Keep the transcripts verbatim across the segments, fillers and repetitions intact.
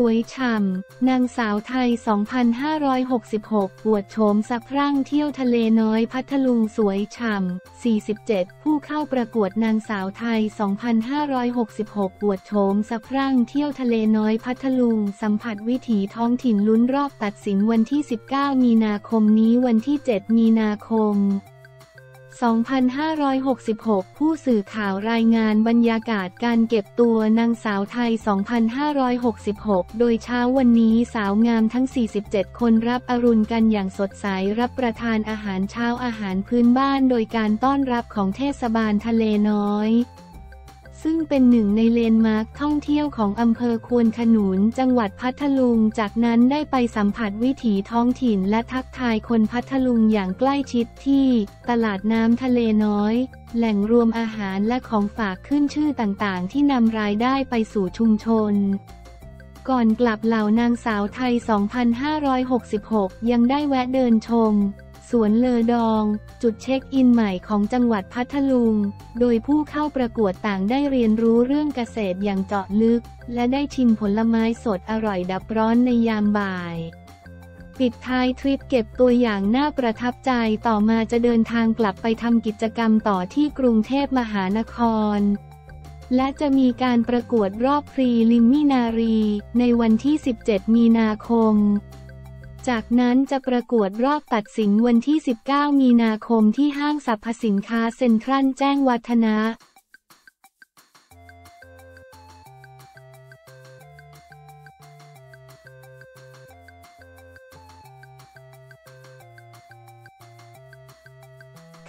สวยฉ่ำนางสาวไทย สองพันห้าร้อยหกสิบหก อวดโฉมสะพรั่งเที่ยวทะเลน้อยพัทลุงสวยฉ่ำสี่สิบเจ็ด ผู้เข้าประกวดนางสาวไทย สองพันห้าร้อยหกสิบหก อวดโฉมสะพรั่งเที่ยวทะเลน้อยพัทลุงสัมผัสวิถีท้องถิ่นลุ้นรอบตัดสินวันที่สิบเก้ามีนาคมนี้วันที่เจ็ดมีนาคมสองพันห้าร้อยหกสิบหก ผู้สื่อข่าวรายงานบรรยากาศการเก็บตัวนางสาวไทย สองพันห้าร้อยหกสิบหก โดยเช้าวันนี้สาวงามทั้ง สี่สิบเจ็ด คนรับอรุณกันอย่างสดใสรับประทานอาหารเช้าอาหารพื้นบ้านโดยการต้อนรับของเทศบาลทะเลน้อยซึ่งเป็นหนึ่งในเลนด์มาร์คท่องเที่ยวของอำเภอควนขนุนจังหวัดพัทลุงจากนั้นได้ไปสัมผัสวิถีท้องถิ่นและทักทายคนพัทลุงอย่างใกล้ชิดที่ตลาดน้ำทะเลน้อยแหล่งรวมอาหารและของฝากขึ้นชื่อต่างๆที่นำรายได้ไปสู่ชุมชนก่อนกลับเหล่านางสาวไทย สองพันห้าร้อยหกสิบหก ยังได้แวะเดินชมสวนเลอดองจุดเช็คอินใหม่ของจังหวัดพัทลุงโดยผู้เข้าประกวดต่างได้เรียนรู้เรื่องเกษตรอย่างเจาะลึกและได้ชิมผลไม้สดอร่อยดับร้อนในยามบ่ายปิดท้ายทริปเก็บตัวอย่างน่าประทับใจต่อมาจะเดินทางกลับไปทำกิจกรรมต่อที่กรุงเทพมหานครและจะมีการประกวดรอบพรีลิมินารีในวันที่สิบเจ็ดมีนาคมจากนั้นจะประกวดรอบตัดสินวันที่สิบเก้ามีนาคมที่ห้างสรรพสินค้าเซ็นทรัลแจ้งวัฒนะ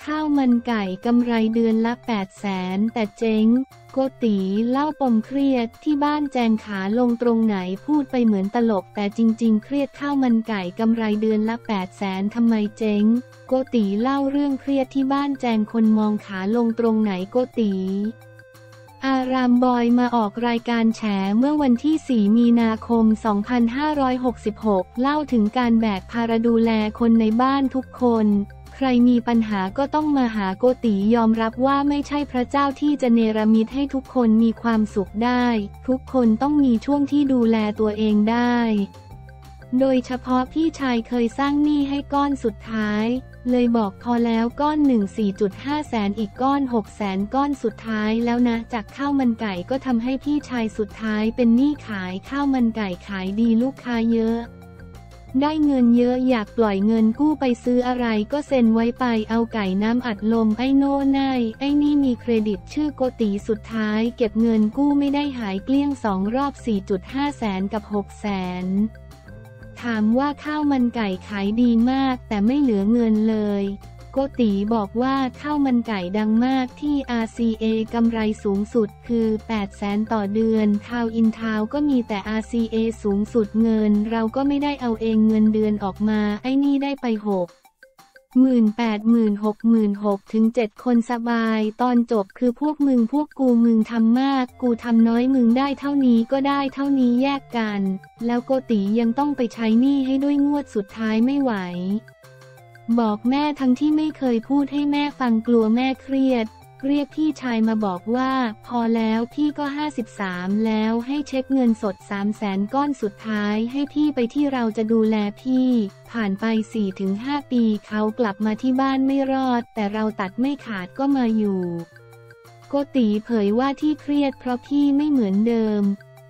ข้าวมันไก่กำไรเดือนละแปดแสนแต่เจ๊งโกตีเล่าปมเครียดที่บ้านแจงขาลงตรงไหนพูดไปเหมือนตลกแต่จริงๆเครียดข้าวมันไก่กำไรเดือนละแปดแสนทำไมเจ๊งโกตีเล่าเรื่องเครียดที่บ้านแจงคนมองขาลงตรงไหนโกตีอารามบอยมาออกรายการแฉเมื่อวันที่สี่มีนาคมสองพันห้าร้อยหกสิบหกเล่าถึงการแบกภาระดูแลคนในบ้านทุกคนใครมีปัญหาก็ต้องมาหาโกติยอมรับว่าไม่ใช่พระเจ้าที่จะเนรมิตให้ทุกคนมีความสุขได้ทุกคนต้องมีช่วงที่ดูแลตัวเองได้โดยเฉพาะพี่ชายเคยสร้างหนี้ให้ก้อนสุดท้ายเลยบอกพอแล้วก้อนหนึ่ง สี่จุดห้า แสนอีกก้อนหกแสนก้อนสุดท้ายแล้วนะจากข้าวมันไก่ก็ทำให้พี่ชายสุดท้ายเป็นหนี้ขายข้าวมันไก่ขายดีลูกค้าเยอะได้เงินเยอะอยากปล่อยเงินกู้ไปซื้ออะไรก็เซ็นไว้ไปเอาไก่น้ำอัดลมไอ้โน่นายไอ้นี่มีเครดิตชื่อโกติสุดท้ายเก็บเงินกู้ไม่ได้หายเกลี้ยงสองรอบ สี่จุดห้า แสนกับหกแสนถามว่าข้าวมันไก่ขายดีมากแต่ไม่เหลือเงินเลยโกติบอกว่าข้าวมันไก่ดังมากที่ อาร์ ซี เอ กำไรสูงสุดคือแปดแสนต่อเดือนทาวอินทาวก็มีแต่ อาร์ ซี เอ สูงสุดเงินเราก็ไม่ได้เอาเองเงินเดือนออกมาไอ้นี่ได้ไปหกหมื่นแปดหมื่นหกหมื่นหกถึงเจ็ดคนสบายตอนจบคือพวกมึงพวกกูมึงทำมากกูทำน้อยมึงได้เท่านี้ก็ได้เท่านี้แยกกันแล้วโกติยังต้องไปใช้หนี้ให้ด้วยงวดสุดท้ายไม่ไหวบอกแม่ทั้งที่ไม่เคยพูดให้แม่ฟังกลัวแม่เครียดเรียกพี่ชายมาบอกว่าพอแล้วพี่ก็ห้าสิบสามแล้วให้เช็คเงินสดสามแสนก้อนสุดท้ายให้พี่ไปที่เราจะดูแลพี่ผ่านไป สี่ถึงห้า ปีเขากลับมาที่บ้านไม่รอดแต่เราตัดไม่ขาดก็มาอยู่โกติเผยว่าที่เครียดเพราะพี่ไม่เหมือนเดิม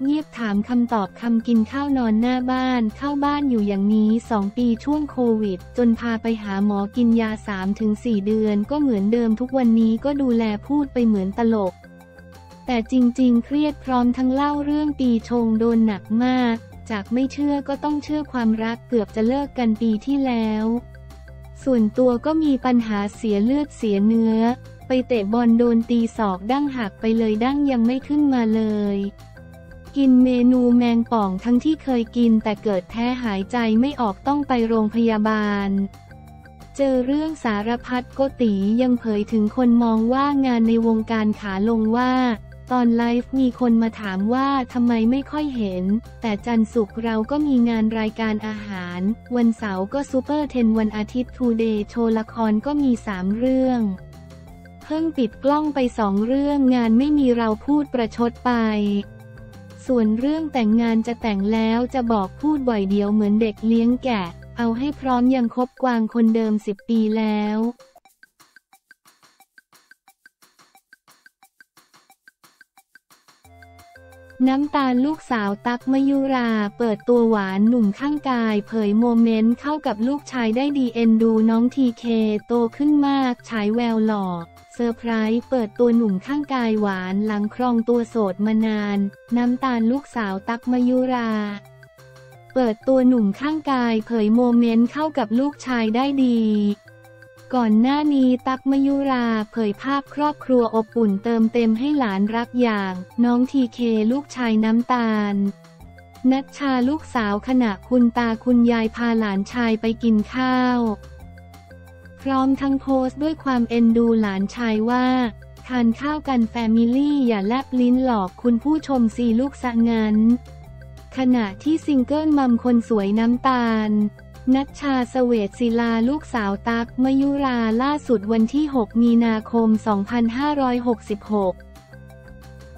เงียบถามคำตอบคำกินข้าวนอนหน้าบ้านเข้าบ้านอยู่อย่างนี้สองปีช่วงโควิดจนพาไปหาหมอกินยา สามถึงสี่ เดือนก็เหมือนเดิมทุกวันนี้ก็ดูแลพูดไปเหมือนตลกแต่จริงๆเครียดพร้อมทั้งเล่าเรื่องปีชงโดนหนักมากจากไม่เชื่อก็ต้องเชื่อความรักเกือบจะเลิกกันปีที่แล้วส่วนตัวก็มีปัญหาเสียเลือดเสียเนื้อไปเตะบอลโดนตีศอกดั้งหักไปเลยดั้งยังไม่ขึ้นมาเลยกินเมนูแมงป่องทั้งที่เคยกินแต่เกิดแพ้หายใจไม่ออกต้องไปโรงพยาบาลเจอเรื่องสารพัดโกติยังเผยถึงคนมองว่างานในวงการขาลงว่า ตอนไลฟ์มีคนมาถามว่าทำไมไม่ค่อยเห็นแต่จันทร์ศุกร์เราก็มีงานรายการอาหารวันเสาร์ก็ซูเปอร์เทนวันอาทิตย์ทูเดย์โชว์ละครก็มีสามเรื่องเพิ่งปิดกล้องไปสองเรื่องงานไม่มีเราพูดประชดไปส่วนเรื่องแต่งงานจะแต่งแล้วจะบอกพูดบ่อยเดียวเหมือนเด็กเลี้ยงแกะเอาให้พร้อมยังคบกวางคนเดิมสิบปีแล้วน้ำตาลลูกสาวตั๊กมยุราเปิดตัวหวานหนุ่มข้างกายเผยโมเมนต์เข้ากับลูกชายได้ดีเอ็นดูน้องทีเคโตขึ้นมากฉายแววหล่อเซอร์ไพรส์เปิดตัวหนุ่มข้างกายหวานหลังครองตัวโสดมานานน้ำตาลลูกสาวตั๊กมยุราเปิดตัวหนุ่มข้างกายเผยโมเมนต์เข้ากับลูกชายได้ดีก่อนหน้านี้ตั๊กมยุราเผยภาพครอบครัวอบอุ่นเติมเต็มให้หลานรักอย่างน้องทีเคลูกชายน้ำตาลนัชชาลูกสาวขณะคุณตาคุณยายพาหลานชายไปกินข้าวพร้อมทั้งโพสต์ด้วยความเอ็นดูหลานชายว่าทานข้าวกันแฟมิลี่อย่าแลบลิ้นหลอกคุณผู้ชมสิลูกซะงั้นขณะที่ซิงเกิลมัมคนสวยน้ำตาลนัชชาเสวตศิลาลูกสาวตั๊กมยุราล่าสุดวันที่หกมีนาคมสองพันห้าร้อยหกสิบหก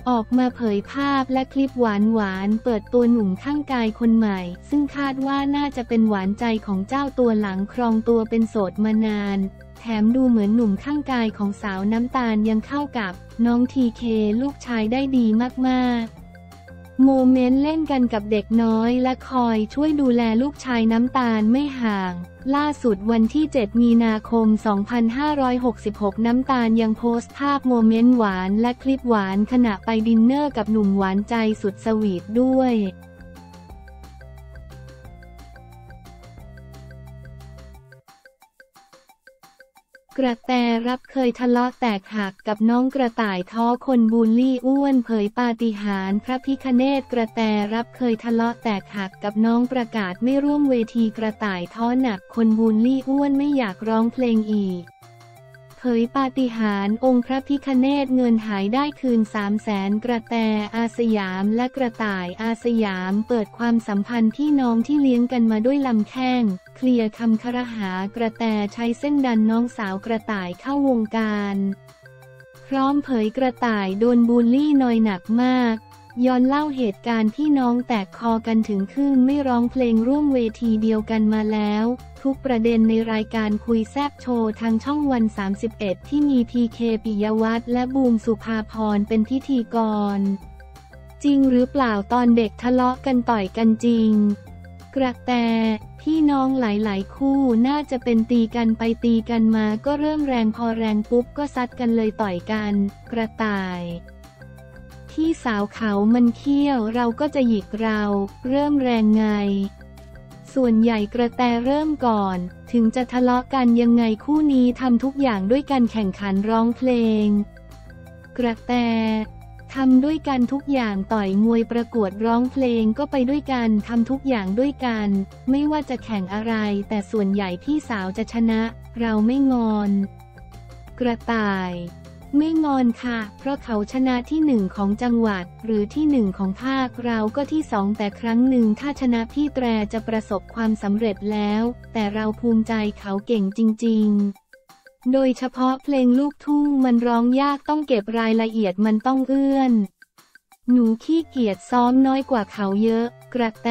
ออกมาเผยภาพและคลิปหวานหวานเปิดตัวหนุ่มข้างกายคนใหม่ซึ่งคาดว่าน่าจะเป็นหวานใจของเจ้าตัวหลังครองตัวเป็นโสดมานานแถมดูเหมือนหนุ่มข้างกายของสาวน้ำตาลยังเข้ากับน้องทีเคลูกชายได้ดีมากๆโมเมนต์เล่นกันกับเด็กน้อยและคอยช่วยดูแลลูกชายน้ำตาลไม่ห่างล่าสุดวันที่เจ็ดมีนาคมสองพันห้าร้อยหกสิบหกน้ำตาลยังโพสต์ภาพโมเมนต์หวานและคลิปหวานขณะไปดินเนอร์กับหนุ่มหวานใจสุดสวีทด้วยกระแตรับเคยทะเลาะแตกหักกับน้องกระต่ายท้อคนบูลลี่อ้วนเผยปาฏิหาริย์พระพิฆเนศกระแตรับเคยทะเลาะแตกหักกับน้องประกาศไม่ร่วมเวทีกระต่ายท้อหนักคนบูลลี่อ้วนไม่อยากร้องเพลงอีกเผยปาฏิหาริย์องค์พระพิฆเนศเงินหายได้คืน สามแสน กระแตอาสยามและกระต่ายอาสยามเปิดความสัมพันธ์พี่น้องที่เลี้ยงกันมาด้วยลำแข้งเคลียร์คำครหากระแตใช้เส้นดันน้องสาวกระต่ายเข้าวงการพร้อมเผยกระต่ายโดนบูลลี่นอยหนักมากย้อนเล่าเหตุการณ์พี่น้องแตกคอกันถึงขึ้นไม่ร้องเพลงร่วมเวทีเดียวกันมาแล้วทุกประเด็นในรายการคุยแซบโชว์ทางช่องวันสามสิบเอ็ดที่มีพีเคปิยวัฒน์และบูมสุภาพรเป็นพิธีกรจริงหรือเปล่าตอนเด็กทะเลาะกันต่อยกันจริงกระแตพี่น้องหลายๆคู่น่าจะเป็นตีกันไปตีกันมาก็เริ่มแรงพอแรงปุ๊บก็ซัดกันเลยต่อยกันกระต่ายพี่สาวเขามันเขี้ยวเราก็จะหยิกเราเริ่มแรงไงส่วนใหญ่กระแตเริ่มก่อนถึงจะทะเลาะกันยังไงคู่นี้ทำทุกอย่างด้วยการแข่งขันร้องเพลงกระแตทำด้วยกันทุกอย่างต่อยมวยประกวดร้องเพลงก็ไปด้วยกันทำทุกอย่างด้วยกันไม่ว่าจะแข่งอะไรแต่ส่วนใหญ่พี่สาวจะชนะเราไม่งอนกระต่ายไม่งอนค่ะเพราะเขาชนะที่หนึ่งของจังหวัดหรือที่หนึ่งของภาคเราก็ที่สองแต่ครั้งหนึ่งถ้าชนะพี่แตรจะประสบความสำเร็จแล้วแต่เราภูมิใจเขาเก่งจริงๆโดยเฉพาะเพลงลูกทุ่งมันร้องยากต้องเก็บรายละเอียดมันต้องเอื้อนหนูขี้เกียจซ้อมน้อยกว่าเขาเยอะกระแต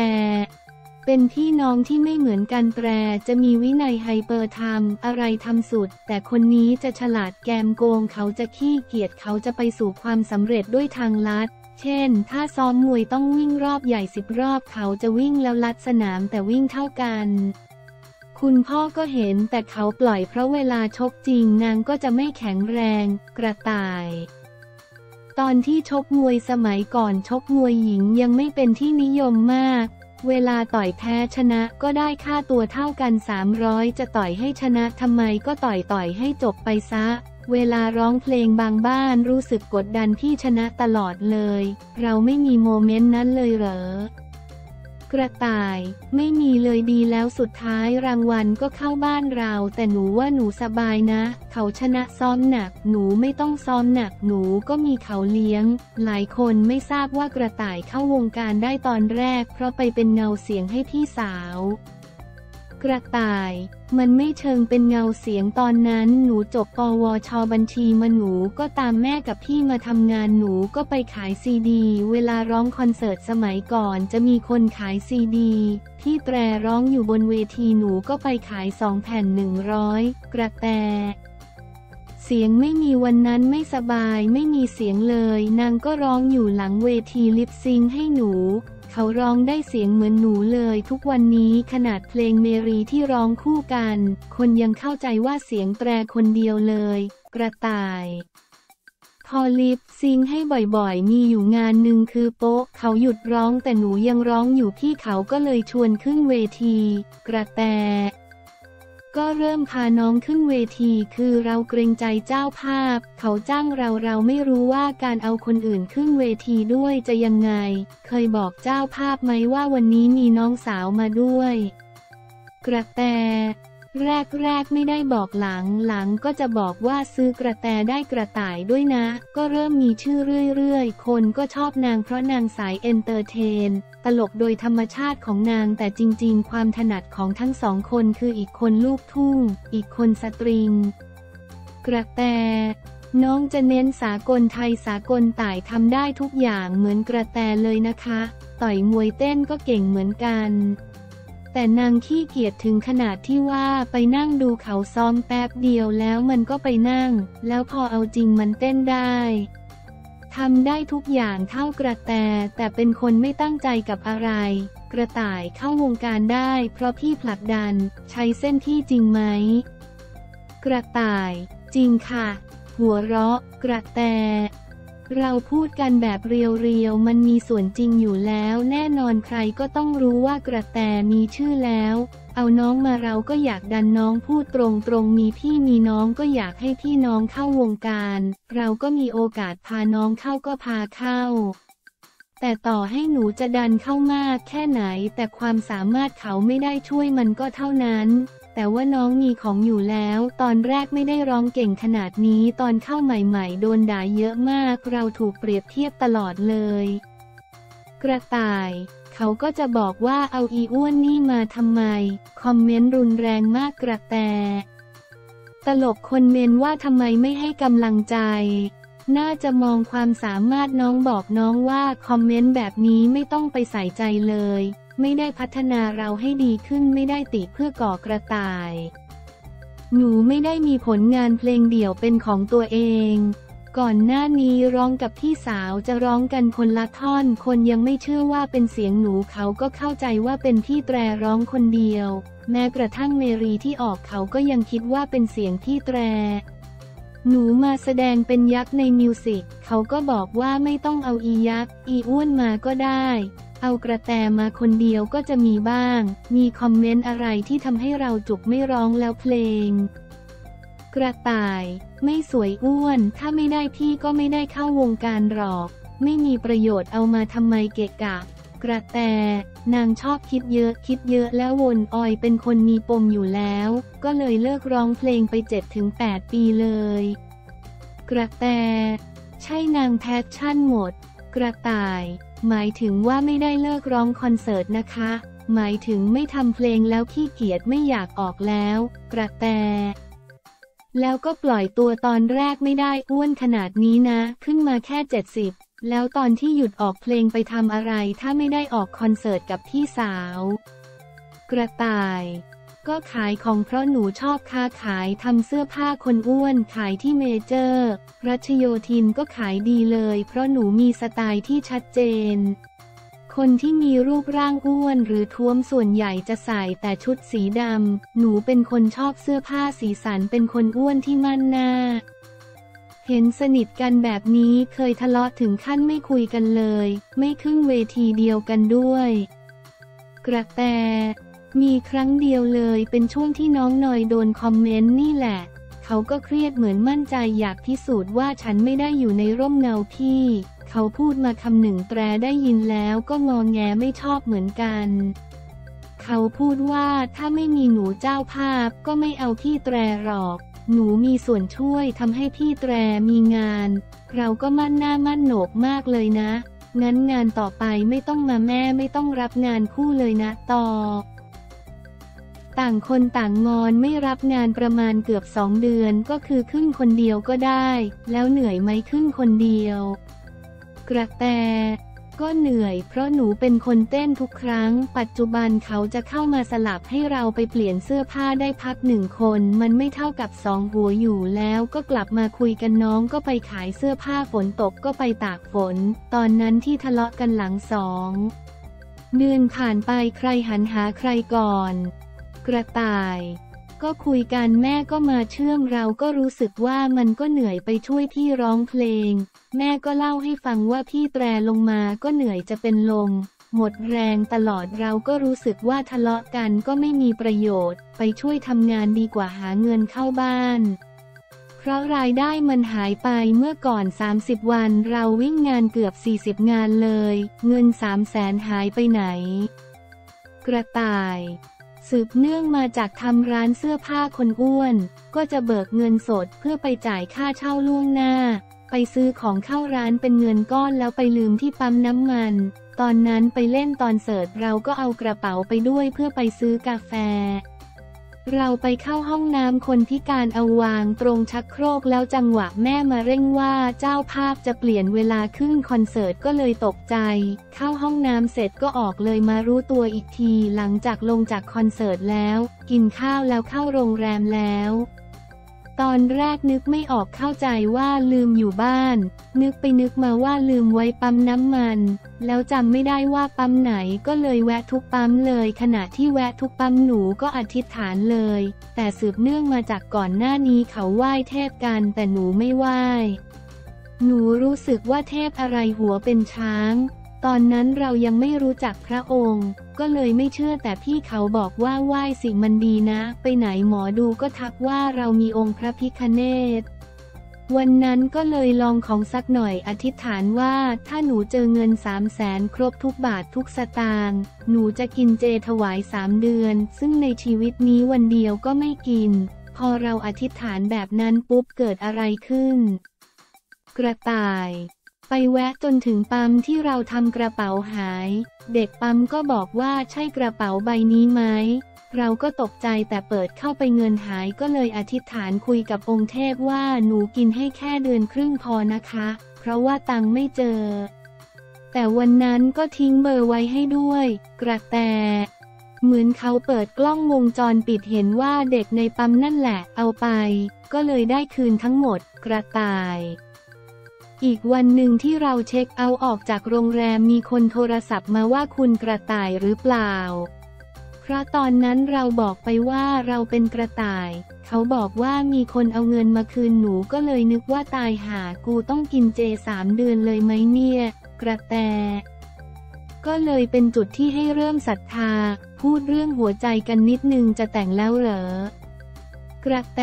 เป็นพี่น้องที่ไม่เหมือนกันแตรจะมีวินัยไฮเปอร์ทำอะไรทำสุดแต่คนนี้จะฉลาดแกมโกงเขาจะขี้เกียจเขาจะไปสู่ความสำเร็จด้วยทางลัดเช่นถ้าซ้อมมวยต้องวิ่งรอบใหญ่สิบรอบเขาจะวิ่งแล้วลัดสนามแต่วิ่งเท่ากันคุณพ่อก็เห็นแต่เขาปล่อยเพราะเวลาชกจริงนางก็จะไม่แข็งแรงกระต่ายตอนที่ชกมวยสมัยก่อนชกมวยหญิงยังไม่เป็นที่นิยมมากเวลาต่อยแพ้ชนะก็ได้ค่าตัวเท่ากันสามร้อยจะต่อยให้ชนะทำไมก็ต่อยต่อยให้จบไปซะเวลาร้องเพลงบางบ้านรู้สึกกดดันที่ชนะตลอดเลยเราไม่มีโมเมนต์นั้นเลยเหรอ กระต่ายไม่มีเลยดีแล้วสุดท้ายรางวัลก็เข้าบ้านเราแต่หนูว่าหนูสบายนะเขาชนะซ้อมหนักหนูไม่ต้องซ้อมหนักหนูก็มีเขาเลี้ยงหลายคนไม่ทราบว่ากระต่ายเข้าวงการได้ตอนแรกเพราะไปเป็นเงาเสียงให้พี่สาวกระต่ายมันไม่เชิงเป็นเงาเสียงตอนนั้นหนูจบปวช.บัญชีมาหนูก็ตามแม่กับพี่มาทำงานหนูก็ไปขายซีดีเวลาร้องคอนเสิร์ตสมัยก่อนจะมีคนขายซีดีที่แตรร้องอยู่บนเวทีหนูก็ไปขายสองแผ่นหนึ่งร้อยกระแตเสียงไม่มีวันนั้นไม่สบายไม่มีเสียงเลยนางก็ร้องอยู่หลังเวทีลิปซิงค์ให้หนูเขาร้องได้เสียงเหมือนหนูเลยทุกวันนี้ขนาดเพลงเมรีที่ร้องคู่กันคนยังเข้าใจว่าเสียงแตรคนเดียวเลยกระต่ายพอลิปซิงค์ให้บ่อยๆมีอยู่งานหนึ่งคือโป๊ะเขาหยุดร้องแต่หนูยังร้องอยู่พี่เขาก็เลยชวนขึ้นเวทีกระแตก็เริ่มพาน้องขึ้นเวทีคือเราเกรงใจเจ้าภาพเขาจ้างเราเราไม่รู้ว่าการเอาคนอื่นขึ้นเวทีด้วยจะยังไงเคยบอกเจ้าภาพไหมว่าวันนี้มีน้องสาวมาด้วยกระแตแรกแรกไม่ได้บอกหลังหลังก็จะบอกว่าซื้อกระแตได้กระต่ายด้วยนะก็เริ่มมีชื่อเรื่อยๆคนก็ชอบนางเพราะนางสายเอนเตอร์เทนตลกโดยธรรมชาติของนางแต่จริงๆความถนัดของทั้งสองคนคืออีกคนลูกทุ่งอีกคนสตริงกระแตน้องจะเน้นสากลไทยสากลต่ายทำได้ทุกอย่างเหมือนกระแตเลยนะคะต่อยมวยเต้นก็เก่งเหมือนกันแต่นางขี้เกียจถึงขนาดที่ว่าไปนั่งดูเขาซ้อมแป๊บเดียวแล้วมันก็ไปนั่งแล้วพอเอาจริงมันเต้นได้ทำได้ทุกอย่างเท่ากระแตแต่เป็นคนไม่ตั้งใจกับอะไรกระต่ายเข้าวงการได้เพราะพี่ผลักดันใช้เส้นที่จริงไหมกระต่ายจริงค่ะหัวเราะกระแตเราพูดกันแบบเรียวๆมันมีส่วนจริงอยู่แล้วแน่นอนใครก็ต้องรู้ว่ากระแตมีชื่อแล้วเอาน้องมาเราก็อยากดันน้องพูดตรงๆมีพี่มีน้องก็อยากให้พี่น้องเข้าวงการเราก็มีโอกาสพาน้องเข้าก็พาเข้าแต่ต่อให้หนูจะดันเข้ามากแค่ไหนแต่ความสามารถเขาไม่ได้ช่วยมันก็เท่านั้นแต่ว่าน้องมีของอยู่แล้วตอนแรกไม่ได้ร้องเก่งขนาดนี้ตอนเข้าใหม่ๆโดนด่าเยอะมากเราถูกเปรียบเทียบตลอดเลยกระต่ายเขาก็จะบอกว่าเอาอีอ้วนนี่มาทำไมคอมเมนต์รุนแรงมากกระแตตลกคนเมนว่าทำไมไม่ให้กำลังใจน่าจะมองความสามารถน้องบอกน้องว่าคอมเมนต์แบบนี้ไม่ต้องไปใส่ใจเลยไม่ได้พัฒนาเราให้ดีขึ้นไม่ได้ติเพื่อก่อกระต่ายหนูไม่ได้มีผลงานเพลงเดี่ยวเป็นของตัวเองก่อนหน้านี้ร้องกับพี่สาวจะร้องกันคนละท่อนคนยังไม่เชื่อว่าเป็นเสียงหนูเขาก็เข้าใจว่าเป็นพี่แตรร้องคนเดียวแม้กระทั่งเมรีที่ออกเขาก็ยังคิดว่าเป็นเสียงพี่แตรหนูมาแสดงเป็นยักษ์ในมิวสิกเขาก็บอกว่าไม่ต้องเอาอียักษ์อีอ้วนมาก็ได้เอากระแตมาคนเดียวก็จะมีบ้างมีคอมเมนต์อะไรที่ทำให้เราจุกไม่ร้องแล้วเพลงกระต่ายไม่สวยอ้วนถ้าไม่ได้พี่ก็ไม่ได้เข้าวงการหรอกไม่มีประโยชน์เอามาทำไมเกะกะกระแตนางชอบคิดเยอะคิดเยอะแล้ววนออยเป็นคนมีปมอยู่แล้วก็เลยเลิกร้องเพลงไป เจ็ดถึงแปด ปีเลยกระแตใช่นางแพชชั่นหมดกระต่ายหมายถึงว่าไม่ได้เลิกร้องคอนเสิร์ตนะคะหมายถึงไม่ทำเพลงแล้วขี้เกียจไม่อยากออกแล้วกระแตแล้วก็ปล่อยตัวตอนแรกไม่ได้อ้วนขนาดนี้นะขึ้นมาแค่เจ็ดสิบแล้วตอนที่หยุดออกเพลงไปทำอะไรถ้าไม่ได้ออกคอนเสิร์ตกับพี่สาวกระต่ายก็ขายของเพราะหนูชอบค้าขายทำเสื้อผ้าคนอ้วนขายที่เมเจอร์รัชโยธินก็ขายดีเลยเพราะหนูมีสไตล์ที่ชัดเจนคนที่มีรูปร่างอ้วนหรือท้วมส่วนใหญ่จะใส่แต่ชุดสีดำหนูเป็นคนชอบเสื้อผ้าสีสันเป็นคนอ้วนที่มั่นหน้าเห็นสนิทกันแบบนี้เคยทะเลาะถึงขั้นไม่คุยกันเลยไม่ขึ้นเวทีเดียวกันด้วยกระแตมีครั้งเดียวเลยเป็นช่วงที่น้องนอยโดนคอมเมนต์นี่แหละเขาก็เครียดเหมือนมั่นใจอยากพิสูจน์ว่าฉันไม่ได้อยู่ในร่มเงาพี่ เขาพูดมาคำหนึ่งแตรได้ยินแล้วก็งอแงไม่ชอบเหมือนกันเขาพูดว่าถ้าไม่มีหนูเจ้าภาพก็ไม่เอาพี่แตรหรอกหนูมีส่วนช่วยทำให้พี่แตรมีงานเราก็มั่นหน้ามั่นโหนกมากเลยนะงั้นงานต่อไปไม่ต้องมาแม่ไม่ต้องรับงานคู่เลยนะต่อต่างคนต่างงอนไม่รับงานประมาณเกือบสองเดือนก็คือขึ้นคนเดียวก็ได้แล้วเหนื่อยไหมขึ้นคนเดียวกระแตก็เหนื่อยเพราะหนูเป็นคนเต้นทุกครั้งปัจจุบันเขาจะเข้ามาสลับให้เราไปเปลี่ยนเสื้อผ้าได้พักหนึ่งคนมันไม่เท่ากับสองหัวอยู่แล้วก็กลับมาคุยกันน้องก็ไปขายเสื้อผ้าฝนตกก็ไปตากฝนตอนนั้นที่ทะเลาะกันหลังสองเดือนผ่านไปใครหันหาใครก่อนกระต่ายก็คุยกันแม่ก็มาเชื่อมเราก็รู้สึกว่ามันก็เหนื่อยไปช่วยพี่ร้องเพลงแม่ก็เล่าให้ฟังว่าพี่แตรลงมาก็เหนื่อยจะเป็นลมหมดแรงตลอดเราก็รู้สึกว่าทะเลาะกันก็ไม่มีประโยชน์ไปช่วยทำงานดีกว่าหาเงินเข้าบ้านเพราะรายได้มันหายไปเมื่อก่อนสามสิบวันเราวิ่งงานเกือบสี่สิบงานเลยเงินสามแสนหายไปไหนกระต่ายสืบเนื่องมาจากทำร้านเสื้อผ้าคนอ้วนก็จะเบิกเงินสดเพื่อไปจ่ายค่าเช่าล่วงหน้าไปซื้อของเข้าร้านเป็นเงินก้อนแล้วไปลืมที่ปั๊มน้ำมันตอนนั้นไปเล่นตอนเสิร์ตเราก็เอากระเป๋าไปด้วยเพื่อไปซื้อกาแฟเราไปเข้าห้องน้ำคนพิการเอาวางตรงชักโครกแล้วจังหวะแม่มาเร่งว่าเจ้าภาพจะเปลี่ยนเวลาขึ้นคอนเสิร์ตก็เลยตกใจเข้าห้องน้ำเสร็จก็ออกเลยมารู้ตัวอีกทีหลังจากลงจากคอนเสิร์ตแล้วกินข้าวแล้วเข้าโรงแรมแล้วตอนแรกนึกไม่ออกเข้าใจว่าลืมอยู่บ้านนึกไปนึกมาว่าลืมไว้ปั๊มน้ำมันแล้วจำไม่ได้ว่าปั๊มไหนก็เลยแวะทุกปั๊มเลยขณะที่แวะทุกปั๊มหนูก็อธิษฐานเลยแต่สืบเนื่องมาจากก่อนหน้านี้เขาไหว้เทพกันแต่หนูไม่ไหว้หนูรู้สึกว่าเทพอะไรหัวเป็นช้างตอนนั้นเรายังไม่รู้จักพระองค์ก็เลยไม่เชื่อแต่พี่เขาบอกว่าไหว้สิ่งมันดีนะไปไหนหมอดูก็ทักว่าเรามีองค์พระพิฆเนศวันนั้นก็เลยลองของสักหน่อยอธิษฐานว่าถ้าหนูเจอเงินสามแสนครบทุกบาททุกสตางค์หนูจะกินเจถวายสามเดือนซึ่งในชีวิตนี้วันเดียวก็ไม่กินพอเราอธิษฐานแบบนั้นปุ๊บเกิดอะไรขึ้นกระต่ายไปแวะจนถึงปั๊มที่เราทำกระเป๋าหายเด็กปั๊มก็บอกว่าใช่กระเป๋าใบนี้ไหมเราก็ตกใจแต่เปิดเข้าไปเงินหายก็เลยอธิษฐานคุยกับองค์เทพว่าหนูกินให้แค่เดือนครึ่งพอนะคะเพราะว่าตังค์ไม่เจอแต่วันนั้นก็ทิ้งเบอร์ไว้ให้ด้วยกระแตเหมือนเขาเปิดกล้องวงจรปิดเห็นว่าเด็กในปั๊มนั่นแหละเอาไปก็เลยได้คืนทั้งหมดกระต่ายอีกวันหนึ่งที่เราเช็คเอาท์ออกจากโรงแรมมีคนโทรศัพท์มาว่าคุณกระต่ายหรือเปล่าเพราะตอนนั้นเราบอกไปว่าเราเป็นกระต่ายเขาบอกว่ามีคนเอาเงินมาคืนหนูก็เลยนึกว่าตายหากูต้องกินเจสามเดือนเลยไหมเนี่ยกระแตก็เลยเป็นจุดที่ให้เริ่มศรัทธาพูดเรื่องหัวใจกันนิดนึงจะแต่งแล้วเหรอกระแต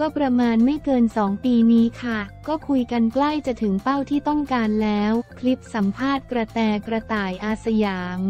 ก็ประมาณไม่เกินสองปีนี้ค่ะก็คุยกันใกล้จะถึงเป้าที่ต้องการแล้วคลิปสัมภาษณ์กระแตกระต่ายอาสยาม